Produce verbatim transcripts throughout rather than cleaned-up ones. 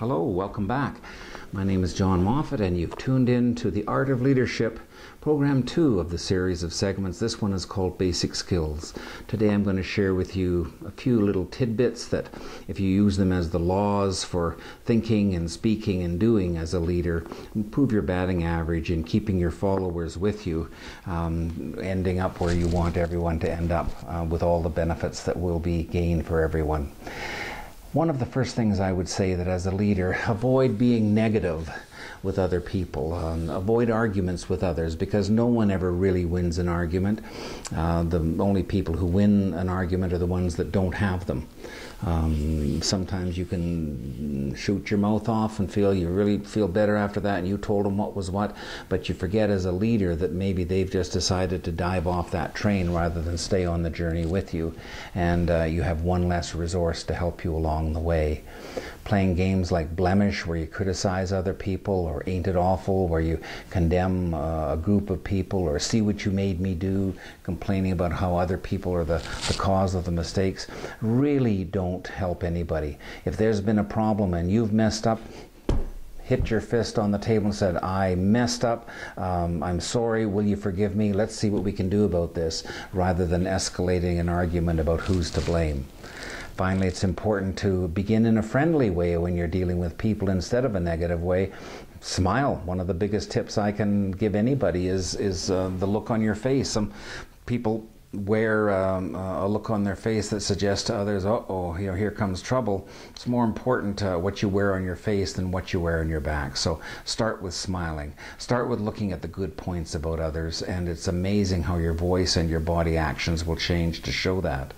Hello, welcome back. My name is John Moffatt, and you've tuned in to The Art of Leadership, program two of the series of segments. This one is called Basic Skills. Today I'm going to share with you a few little tidbits that, if you use them as the laws for thinking and speaking and doing as a leader, improve your batting average and keeping your followers with you, um, ending up where you want everyone to end up, uh, with all the benefits that will be gained for everyone. One of the first things I would say that as a leader, avoid being negative with other people. Um, avoid arguments with others, because no one ever really wins an argument. Uh, the only people who win an argument are the ones that don't have them. Um, sometimes you can shoot your mouth off and feel you really feel better after that, and you told them what was what, but you forget as a leader that maybe they've just decided to dive off that train rather than stay on the journey with you, and uh, you have one less resource to help you along the way. Playing games like Blemish, where you criticize other people, or Ain't It Awful, where you condemn uh, a group of people, or See What You Made Me Do, complaining about how other people are the, the cause of the mistakes, really don't help anybody. If there's been a problem and you've messed up, hit your fist on the table and said, I messed up, um, I'm sorry, will you forgive me? Let's see what we can do about this, rather than escalating an argument about who's to blame. Finally, it's important to begin in a friendly way when you're dealing with people instead of a negative way. Smile. One of the biggest tips I can give anybody is, is uh, the look on your face. Some people wear um, a look on their face that suggests to others, uh oh, you know, here comes trouble. It's more important uh, what you wear on your face than what you wear on your back. So start with smiling. Start with looking at the good points about others, and it's amazing how your voice and your body actions will change to show that.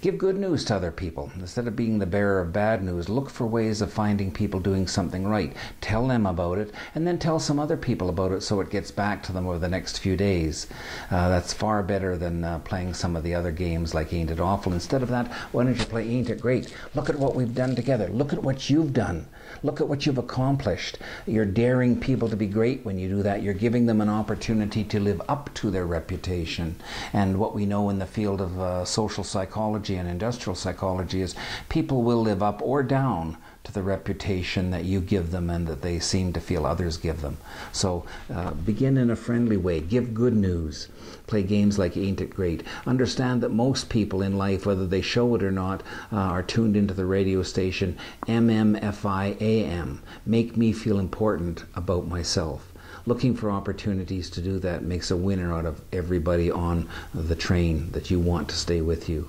Give good news to other people. Instead of being the bearer of bad news, look for ways of finding people doing something right. Tell them about it, and then tell some other people about it so it gets back to them over the next few days. Uh, that's far better than uh, playing some of the other games like Ain't It Awful. Instead of that, why don't you play Ain't It Great? Look at what we've done together. Look at what you've done. Look at what you've accomplished. You're daring people to be great when you do that. You're giving them an opportunity to live up to their reputation. And what we know in the field of uh, social psychology and industrial psychology is people will live up or down to the reputation that you give them and that they seem to feel others give them. So uh, begin in a friendly way. Give good news. Play games like Ain't It Great. Understand that most people in life, whether they show it or not, uh, are tuned into the radio station M M F I A M. Make me feel important about myself. Looking for opportunities to do that makes a winner out of everybody on the train that you want to stay with you.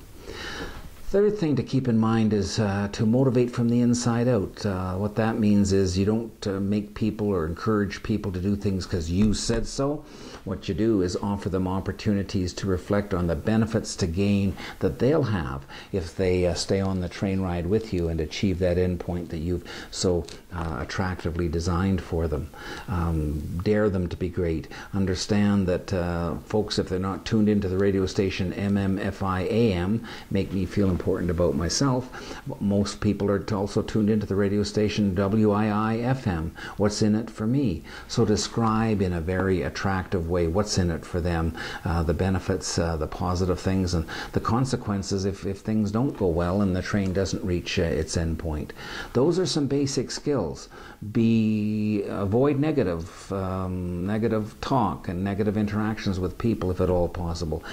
Third thing to keep in mind is uh, to motivate from the inside out. Uh, what that means is you don't uh, make people or encourage people to do things because you said so. What you do is offer them opportunities to reflect on the benefits to gain that they'll have if they uh, stay on the train ride with you and achieve that end point that you've so uh, attractively designed for them. Um, dare them to be great. Understand that uh, folks, if they're not tuned into the radio station M M F I A M, make me feel important important about myself. Most people are also tuned into the radio station W I I F M. What's in it for me? So describe in a very attractive way what's in it for them, uh, the benefits, uh, the positive things, and the consequences if, if things don't go well and the train doesn't reach uh, its end point. Those are some basic skills. Be avoid negative, um, negative talk and negative interactions with people if at all possible.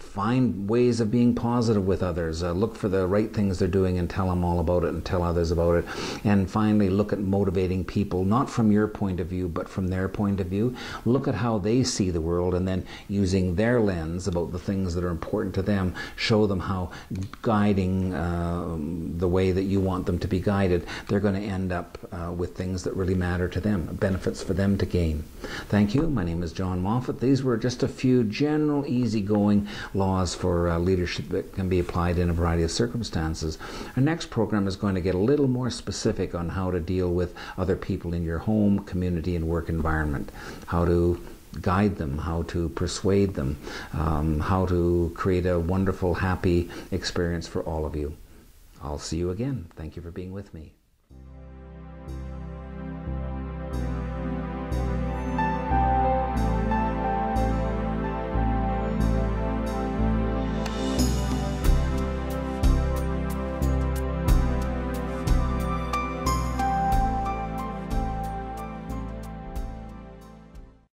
Find ways of being positive with others. Uh, look for the right things they're doing and tell them all about it and tell others about it. And finally, look at motivating people, not from your point of view, but from their point of view. Look at how they see the world, and then using their lens about the things that are important to them, show them how guiding uh, the way that you want them to be guided, they're going to end up uh, with things that really matter to them, benefits for them to gain. Thank you. My name is John Moffatt. These were just a few general, easygoing laws for uh, leadership that can be applied in a variety of circumstances. Our next program is going to get a little more specific on how to deal with other people in your home, community, and work environment, how to guide them, how to persuade them, um, how to create a wonderful, happy experience for all of you. I'll see you again. Thank you for being with me.